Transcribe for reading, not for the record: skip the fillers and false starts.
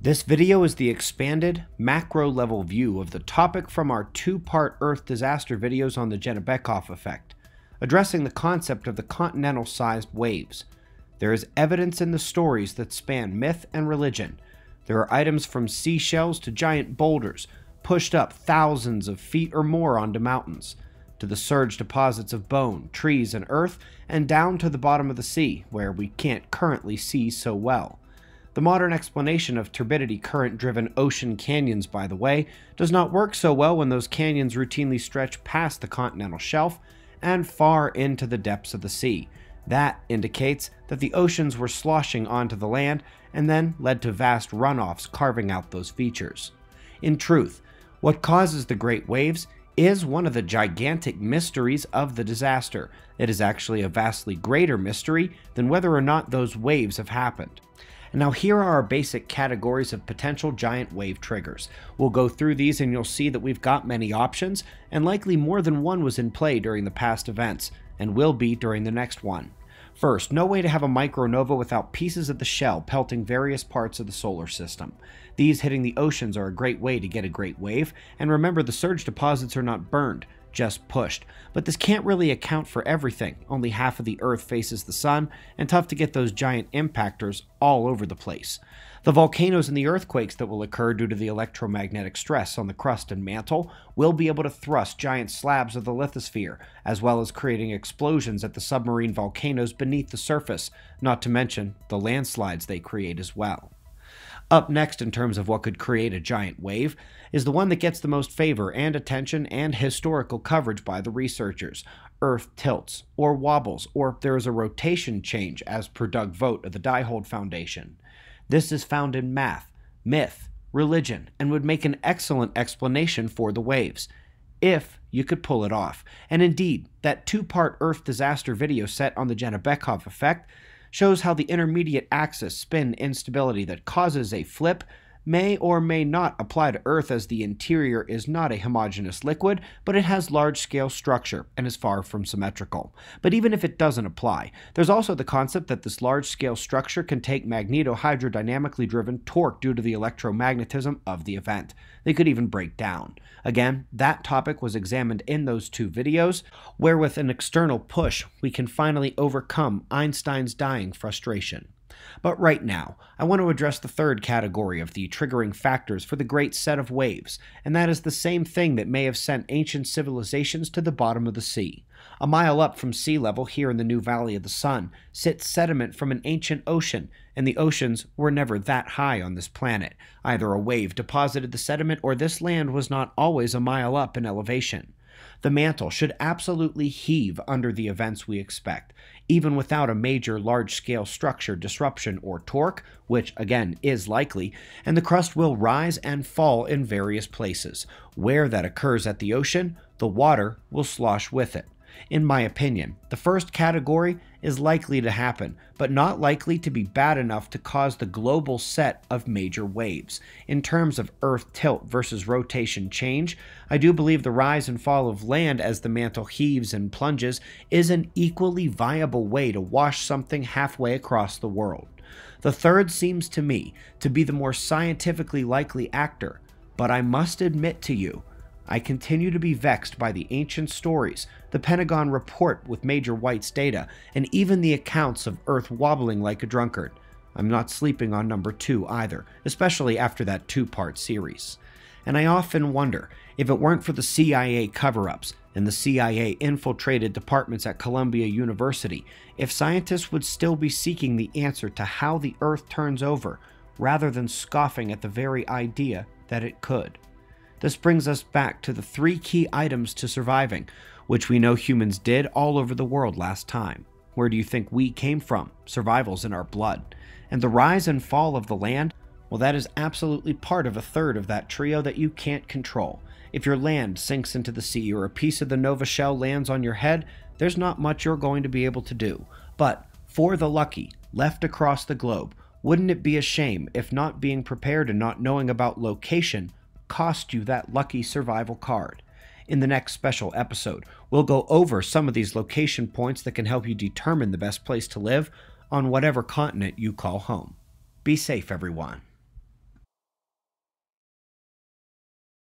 This video is the expanded, macro-level view of the topic from our two-part Earth disaster videos on the Dzhanibekov Effect, addressing the concept of the continental-sized waves. There is evidence in the stories that span myth and religion. There are items from seashells to giant boulders, pushed up thousands of feet or more onto mountains, to the surge deposits of bone, trees, and earth, and down to the bottom of the sea, where we can't currently see so well. The modern explanation of turbidity current-driven ocean canyons, by the way, does not work so well when those canyons routinely stretch past the continental shelf and far into the depths of the sea. That indicates that the oceans were sloshing onto the land and then led to vast runoffs carving out those features. In truth, what causes the great waves is one of the gigantic mysteries of the disaster. It is actually a vastly greater mystery than whether or not those waves have happened. And now here are our basic categories of potential giant wave triggers. We'll go through these and you'll see that we've got many options, and likely more than one was in play during the past events, and will be during the next one. First, no way to have a micronova without pieces of the shell pelting various parts of the solar system. These hitting the oceans are a great way to get a great wave, and remember the surge deposits are not burned, just pushed. But this can't really account for everything. Only half of the Earth faces the sun, and tough to get those giant impactors all over the place. The volcanoes and the earthquakes that will occur due to the electromagnetic stress on the crust and mantle will be able to thrust giant slabs of the lithosphere, as well as creating explosions at the submarine volcanoes beneath the surface, not to mention the landslides they create as well. Up next in terms of what could create a giant wave is the one that gets the most favor and attention and historical coverage by the researchers. Earth tilts, or wobbles, or there is a rotation change, as per Doug Vogt of the Diehold Foundation. This is found in math, myth, religion, and would make an excellent explanation for the waves, if you could pull it off. And indeed, that two-part Earth disaster video set on the Dzhanibekov effect shows how the intermediate axis spin instability that causes a flip may or may not apply to Earth, as the interior is not a homogeneous liquid, but it has large-scale structure and is far from symmetrical. But even if it doesn't apply, there's also the concept that this large-scale structure can take magnetohydrodynamically driven torque due to the electromagnetism of the event. They could even break down. Again, that topic was examined in those two videos, where with an external push, we can finally overcome Einstein's dying frustration. But right now, I want to address the third category of the triggering factors for the great set of waves, and that is the same thing that may have sent ancient civilizations to the bottom of the sea. A mile up from sea level here in the new Valley of the Sun sits sediment from an ancient ocean, and the oceans were never that high on this planet. Either a wave deposited the sediment or this land was not always a mile up in elevation. The mantle should absolutely heave under the events we expect, even without a major large-scale structure disruption or torque, which again is likely, and the crust will rise and fall in various places. Where that occurs at the ocean, the water will slosh with it. In my opinion, the first category is likely to happen, but not likely to be bad enough to cause the global set of major waves. In terms of Earth tilt versus rotation change, I do believe the rise and fall of land as the mantle heaves and plunges is an equally viable way to wash something halfway across the world. The third seems to me to be the more scientifically likely actor, but I must admit to you, I continue to be vexed by the ancient stories, the Pentagon report with Major White's data, and even the accounts of Earth wobbling like a drunkard. I'm not sleeping on number two either, especially after that two-part series. And I often wonder, if it weren't for the CIA cover-ups and the CIA infiltrated departments at Columbia University, if scientists would still be seeking the answer to how the Earth turns over, rather than scoffing at the very idea that it could. This brings us back to the three key items to surviving, which we know humans did all over the world last time. Where do you think we came from? Survival's in our blood. And the rise and fall of the land? Well, that is absolutely part of a third of that trio that you can't control. If your land sinks into the sea or a piece of the nova shell lands on your head, there's not much you're going to be able to do. But for the lucky, left across the globe, wouldn't it be a shame if not being prepared and not knowing about location cost you that lucky survival card? In the next special episode, we'll go over some of these location points that can help you determine the best place to live on whatever continent you call home. Be safe, everyone.